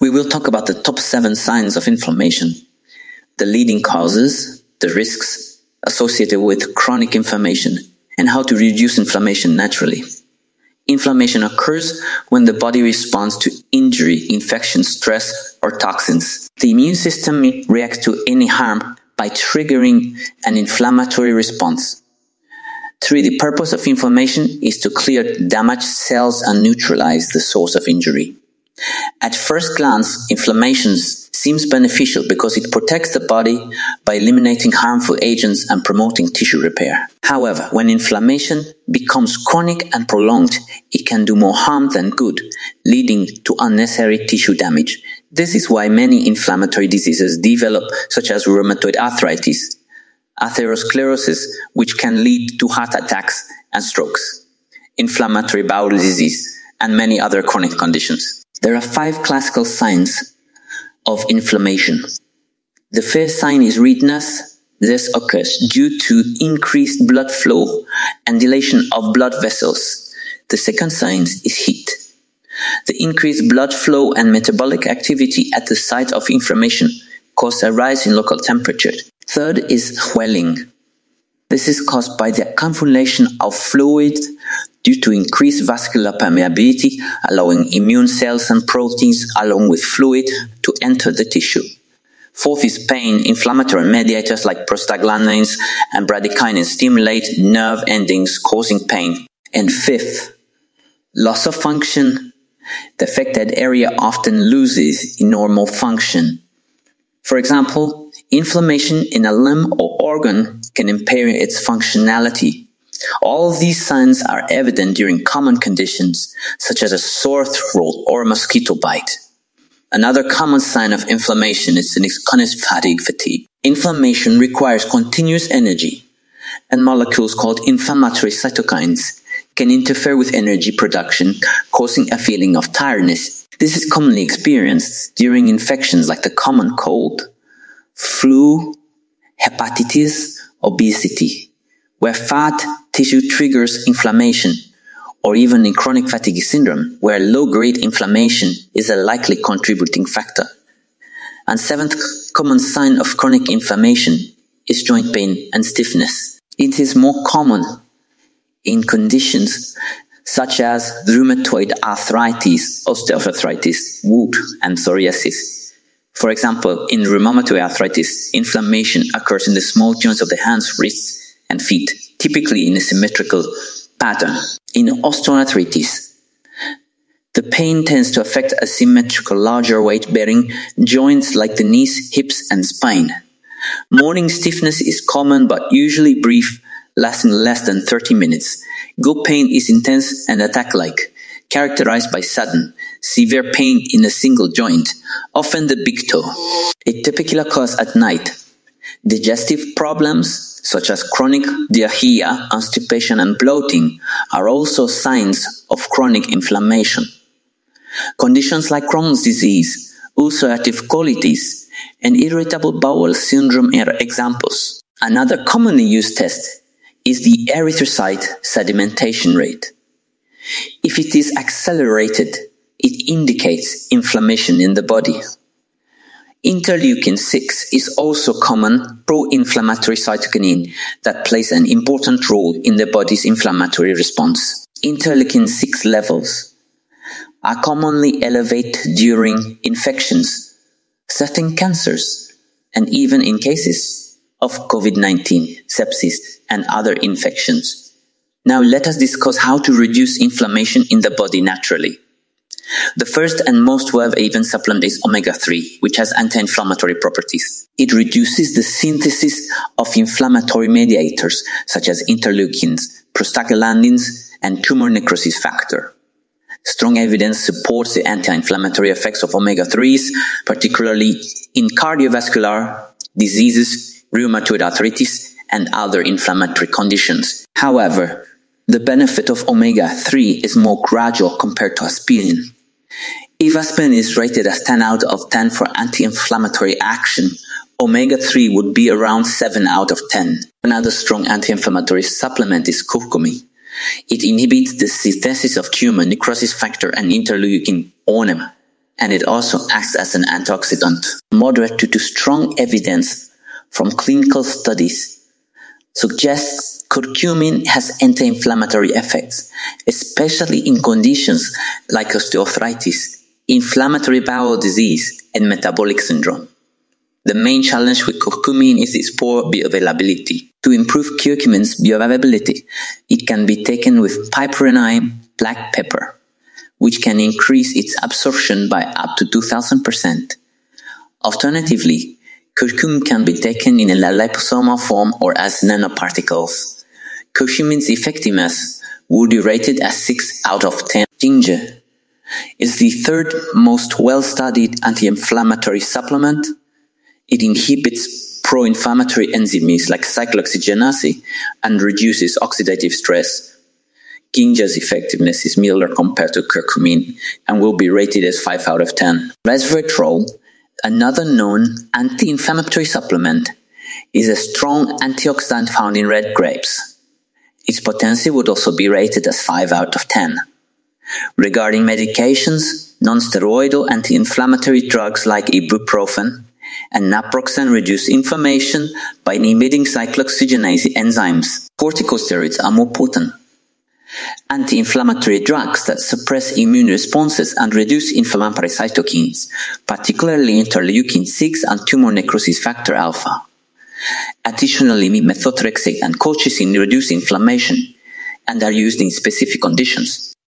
We will talk about the top 7 signs of inflammation, the leading causes, the risks associated with chronic inflammation, and how to reduce inflammation naturally. Inflammation occurs when the body responds to injury, infection, stress, or toxins. The immune system reacts to any harm by triggering an inflammatory response. 3. The purpose of inflammation is to clear damaged cells and neutralize the source of injury. At first glance, inflammation seems beneficial because it protects the body by eliminating harmful agents and promoting tissue repair. However, when inflammation becomes chronic and prolonged, it can do more harm than good, leading to unnecessary tissue damage. This is why many inflammatory diseases develop, such as rheumatoid arthritis, atherosclerosis, which can lead to heart attacks and strokes, inflammatory bowel disease, and many other chronic conditions. There are 5 classical signs of inflammation. The first sign is redness. This occurs due to increased blood flow and dilation of blood vessels. The second sign is heat. The increased blood flow and metabolic activity at the site of inflammation cause a rise in local temperature. Third is swelling. This is caused by the accumulation of fluid due to increased vascular permeability, allowing immune cells and proteins along with fluid to enter the tissue. Fourth is pain. Inflammatory mediators like prostaglandins and bradykinin stimulate nerve endings, causing pain. And fifth, loss of function. The affected area often loses normal function. For example, inflammation in a limb or organ can impair its functionality. All these signs are evident during common conditions, such as a sore throat or a mosquito bite. Another common sign of inflammation is synaptic fatigue. Inflammation requires continuous energy, and molecules called inflammatory cytokines can interfere with energy production, causing a feeling of tiredness. This is commonly experienced during infections like the common cold, flu, hepatitis, obesity, where fat tissue triggers inflammation, or even in chronic fatigue syndrome, where low-grade inflammation is a likely contributing factor. And 7th common sign of chronic inflammation is joint pain and stiffness. It is more common in conditions such as rheumatoid arthritis, osteoarthritis, wound, and psoriasis. For example, in rheumatoid arthritis, inflammation occurs in the small joints of the hands, wrists, and feet, typically in a symmetrical pattern. In osteoarthritis, the pain tends to affect asymmetrical, larger weight-bearing joints like the knees, hips, and spine. Morning stiffness is common but usually brief, lasting less than 30 minutes. Gut pain is intense and attack-like, characterized by sudden, severe pain in a single joint, often the big toe. A typical cause at night: digestive problems such as chronic diarrhea, constipation, and bloating are also signs of chronic inflammation. Conditions like Crohn's disease, ulcerative colitis, and irritable bowel syndrome are examples. Another commonly used test is the erythrocyte sedimentation rate. If it is accelerated, it indicates inflammation in the body. Interleukin-6 is also a common pro-inflammatory cytokine that plays an important role in the body's inflammatory response. Interleukin-6 levels are commonly elevated during infections, certain cancers, and even in cases of COVID-19, sepsis, and other infections. Now let us discuss how to reduce inflammation in the body naturally. The first and most well-known supplement is Omega-3, which has anti-inflammatory properties. It reduces the synthesis of inflammatory mediators such as interleukins, prostaglandins, and tumor necrosis factor. Strong evidence supports the anti-inflammatory effects of Omega-3s, particularly in cardiovascular diseases, rheumatoid arthritis, and other inflammatory conditions. However, the benefit of omega-3 is more gradual compared to aspirin. If aspirin is rated as 10 out of 10 for anti-inflammatory action, omega-3 would be around 7 out of 10. Another strong anti-inflammatory supplement is curcumin. It inhibits the synthesis of tumor necrosis factor and interleukin-1 and it also acts as an antioxidant. Moderate to strong evidence from clinical studies suggests curcumin has anti-inflammatory effects, especially in conditions like osteoarthritis, inflammatory bowel disease, and metabolic syndrome. The main challenge with curcumin is its poor bioavailability. To improve curcumin's bioavailability, it can be taken with piperine black pepper, which can increase its absorption by up to 2,000%. Alternatively, curcumin can be taken in a liposomal form or as nanoparticles. Curcumin's effectiveness would be rated as 6 out of 10. Ginger is the third most well-studied anti-inflammatory supplement. It inhibits pro-inflammatory enzymes like cyclooxygenase and reduces oxidative stress. Ginger's effectiveness is milder compared to curcumin and will be rated as 5 out of 10. Resveratrol, another known anti-inflammatory supplement, is a strong antioxidant found in red grapes. Its potency would also be rated as 5 out of 10. Regarding medications, non-steroidal anti-inflammatory drugs like ibuprofen and naproxen reduce inflammation by inhibiting cyclooxygenase enzymes. Corticosteroids are more potent. Anti-inflammatory drugs that suppress immune responses and reduce inflammatory cytokines, particularly interleukin-6 and tumor necrosis factor alpha. Additionally, methotrexate and colchicine reduce inflammation and are used in specific conditions.